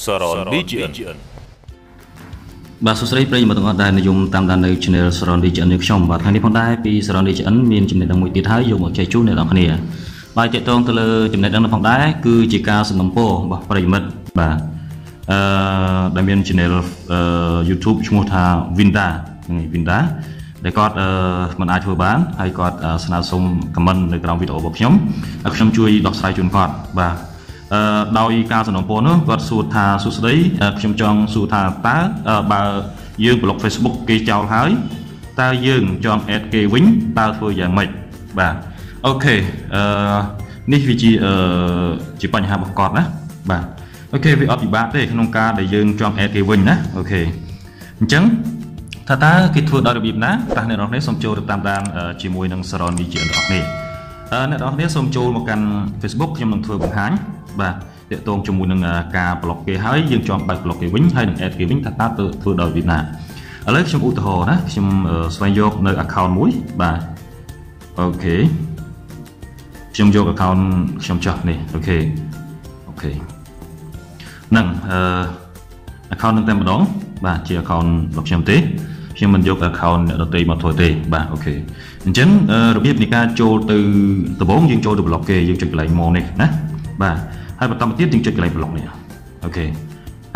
Saron Digian បាទសួស្តីប្រិយមិត្តទាំងអស់ដែលនិយមតាមដាននៅ Saron Digian នេះខ្ញុំបាទថ្ងៃនេះផងដែរពី Saron Digian មានចំណេះដឹងមួយទៀតហើយយកមកចែកជូនអ្នកនរគ្នាបាទតេតងទៅលើចំណេះដឹងនោះផងដែរគឺជាការសំណំពររបស់ប្រិយមិត្តបាទដែលមាន channel YouTube ឈ្មោះថា Winda ហ្នឹង Winda ដែលគាត់មិនអាចធ្វើបានហើយគាត់ស្នើសុំខមមិននៅក្រោមវីដេអូរបស់ខ្ញុំឲ្យខ្ញុំជួយដោះស្រាយជូនគាត់បាទ ដោយការសំណពនោះគាត់សួរថាសួស្តីខ្ញុំចង់សួរថាតើបើយើងប្លុក Facebook គេចោលហើយតើយើងចង់ add គេវិញតើធ្វើយ៉ាងម៉េចបាទអូខេនេះវាជាបញ្ហារបស់គាត់ណាបាទអូខេវាអត់ពិបាកទេក្នុងការដែលយើងចង់ add គេវិញណាអូខេអញ្ចឹងថាតើគេធ្វើដោយរបៀបណាតើអ្នកនរគ្នាសូមចូលទៅតាមដានជាមួយនឹង Saron Digital អ្នកនរគ្នាសូមចូលមកកាន់ Facebook ខ្ញុំនឹងធ្វើបង្ហាញ បាទតេតងជាមួយនឹងការប្លុកគេហើយយើងចង់បាច់ប្លុកគេវិញហើយនឹងអេតគេវិញថាតើធ្វើដោយរបៀបណាឥឡូវខ្ញុំឧទាហរណ៍ណាខ្ញុំស្វែងយកនៅ account មួយបាទអូខេខ្ញុំយក account ខ្ញុំចោះនេះអូខេហ្នឹង account នឹងតែម្ដងបាទជា account របស់ខ្ញុំទេខ្ញុំមិនយក account អ្នកដទៃមកធ្វើទេបាទអូខេអញ្ចឹងរបៀបនៃការចូលទៅដំបូងយើងចូលទៅ block គេយើងចុចកន្លែង more នេះណា បាទហើយបន្តមកទៀតយើងចុចកន្លែង block នេះអូខេ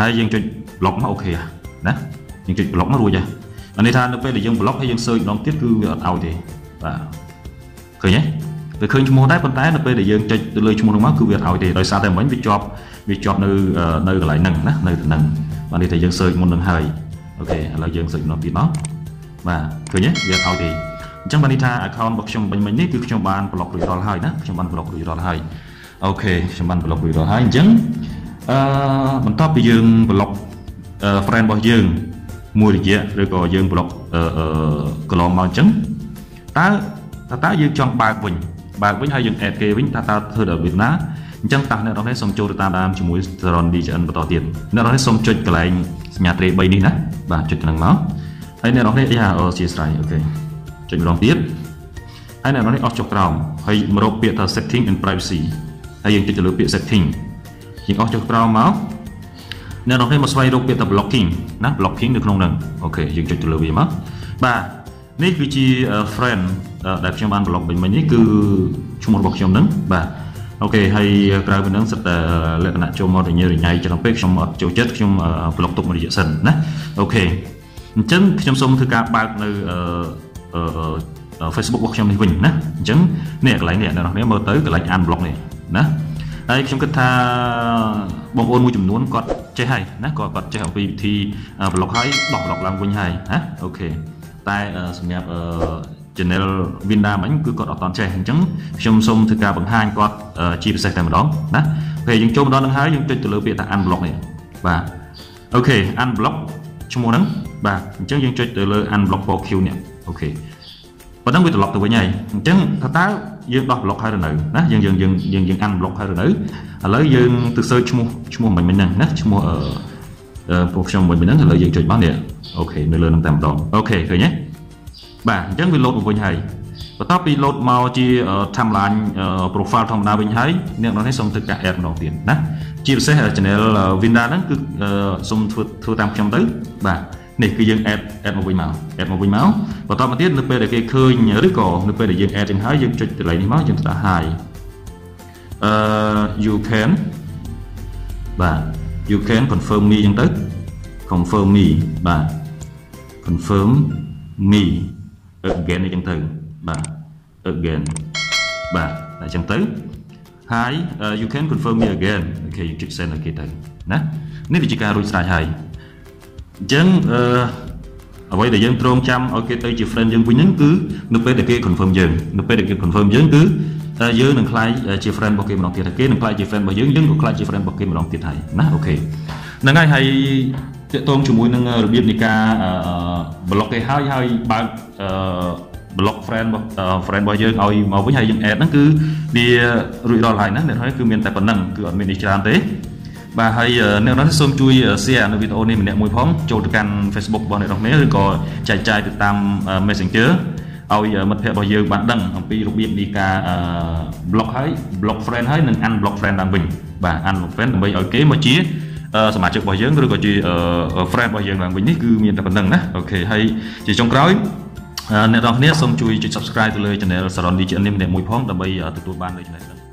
ហើយយើងចុច block មកអូខេណាយើងចុច block មករួចហើយអានេះថានៅពេលដែលយើង block ហើយយើង search ម្ដងទៀតគឺវាអត់ឲ្យទេបាទឃើញទេវាឃើញឈ្មោះដែរប៉ុន្តែនៅពេលដែលយើងចុចទៅលើឈ្មោះនោះមកគឺវាអត់ឲ្យទេដោយសារតែមិញវាជាប់នៅកន្លែងហ្នឹងណានៅកន្លែងបាទនេះតែយើង search មុននឹងហើយអូខេឥឡូវយើង search ម្ដងទៀតមកបាទឃើញទេវាអត់ឲ្យទេអញ្ចឹងបាននេះថា account របស់ខ្ញុំមិញនេះគឺខ្ញុំបាន block រួចរាល់ហើយណាខ្ញុំបាន block រួចរាល់ហើយ អូខេខ្ញុំបានប្លុករួចរាល់ហើយអញ្ចឹងបន្ទាប់ពីយើង block friend របស់យើងមួយរយៈឬក៏យើង block កន្លងមកអញ្ចឹងតើយើងចង់បើកវិញហើយយើង add គេវិញតើធ្វើរបៀបណាអញ្ចឹងតោះអ្នកនរគ្នាសូមចូលទៅតាមដានជាមួយ Saron Digital បន្តទៀតអ្នកនរគ្នាសូមចុចកន្លែងសញ្ញាត្រេ 3 នេះណាបាទចុចខាងមកហើយអ្នកនរគ្នាអស់ចុះក្រោមហើយមករកពាក្យថា setting and privacy ហើយយើងចុចទៅលើពាក្យ setting យើងអស់ចុះក្រោមមកអ្នកនរគ្នាមកស្វែងរកពាក្យថា blocking ណា blocking នៅក្នុងហ្នឹងអូខេយើងចុចទៅលើវាមកបាទនេះគឺជា friend ដែលខ្ញុំបាន block មិញនេះគឺឈ្មោះរបស់ខ្ញុំហ្នឹងបាទអូខេហើយក្រៅពីហ្នឹងសិតតែលក្ខណៈចូលមករញ៉េរញ៉ៃច្រើនពេកខ្ញុំអត់ចូលចិត្តខ្ញុំ block ទុកមួយរយៈសិនណាអូខេអញ្ចឹងខ្ញុំសូមធ្វើការបើកនៅ Facebook របស់ខ្ញុំនេះវិញណាអញ្ចឹងនេះកន្លែងនេះអ្នកនរគ្នាមើលទៅកន្លែង unblock នេះ ណាហើយខ្ញុំគិតថាបងប្អូនមួយចំនួនគាត់ចេះអំពីវិធី block ហើយដោះ block ឡើងវិញហើយណាអូខេតែសម្រាប់ channel Winda មិញគឺគាត់អត់តន់ចេះអញ្ចឹងខ្ញុំសូមធ្វើការបង្ហាញគាត់ជាពិសេសតែម្ដងណាពេលយើងចូលម្ដងហ្នឹងហើយយើងចុចទៅលើពាក្យថា unblock នេះបាទអូខេ unblock ឈ្មោះហ្នឹងបាទអញ្ចឹងយើងចុចទៅលើ unblock for queue នេះអូខេប៉ុណ្ណឹងវាត្រឡប់ទៅវិញហើយអញ្ចឹងថាតើ យើងដោះ block ហើយឬនៅណាយើង unblock ហើយឬនៅឥឡូវយើងទៅ search ឈ្មោះមិញហ្នឹងណាឈ្មោះ profession មិញហ្នឹងឥឡូវយើងចុចបាននេះអូខេនៅលើហ្នឹងតែម្ដងអូខេឃើញទេបាទអញ្ចឹងវា load មកវិញហើយបន្ទាប់ពី load មកជា timeline profile ធម្មតាវិញហើយអ្នកនរគ្នាសូមធ្វើការ add ម្ដងទៀតណាជាពិសេស channel Winda ហ្នឹងគឺសូមធ្វើតាមខ្ញុំទៅបាទ នេះគឺយើង add មកវិញមកបន្ទាប់មកទៀតនៅពេលដែលគេឃើញឬក៏នៅពេលដែលយើង add ចឹងហើយយើងចុចកន្លែងនេះមកយើង hi you can បាទ you can confirm me ចឹងទៅ confirm me បាទ confirm me again ចឹងទៅបាទ again បាទ ចឹងទៅ hi you can confirm me again អូខេយើងចុច send ឲ្យគេទៅណានេះវាជាការរួចស្រេចហើយ អញ្ចឹងអ្វីដែលយើងត្រង់ចាំឲ្យគេទៅជា friend យើងវិញហ្នឹងគឺនៅពេលដែលគេ confirm យើងនៅពេលដែលគេconfirmយើងគឺយើងនឹងខ្លាចជា friend របស់គេម្ដងទៀតហើយគេនឹងខ្លាចជា friend របស់យើងយើងក៏ខ្លាចជា friend របស់គេម្ដងទៀតហើយណាអូខេហ្នឹងហើយហើយតេតងជាមួយនឹងរបៀបនៃការ block គេហើយបើក block friend របស់យើងឲ្យមកវិញហើយយើង add ហ្នឹងគឺវារួចរាល់ហើយណាអ្នកហើយគឺមានតែប៉ុណ្្នឹងគឺអត់មានអីច្រើនទេ បាទហើយអ្នកនរគ្នាសូមជួយ share នៅវីដេអូនេះម្នាក់មួយផងចូលទៅកាន់ Facebook របស់អ្នកនរគ្នាឬក៏ចែកចាយទៅតាម Messenger ឲ្យមិត្តភ័ក្តិរបស់យើងបានដឹងអំពីរបៀបនៃការ block ហើយ block friend ហើយនិង unblock friend ឡើងវិញបាទ unblock friend ដើម្បីឲ្យគេមកជា สมาชิกរបស់យើងឬក៏ជា friend របស់យើងឡើងវិញនេះគឺមានតែប៉ុណ្្នឹងណាអូខេហើយជាចុងក្រោយអ្នកនរគ្នាសូមជួយ subscribe ទៅលើ channel Saron Digital នេះម្នាក់មួយផងដើម្បីទទួលបានលេខនេះ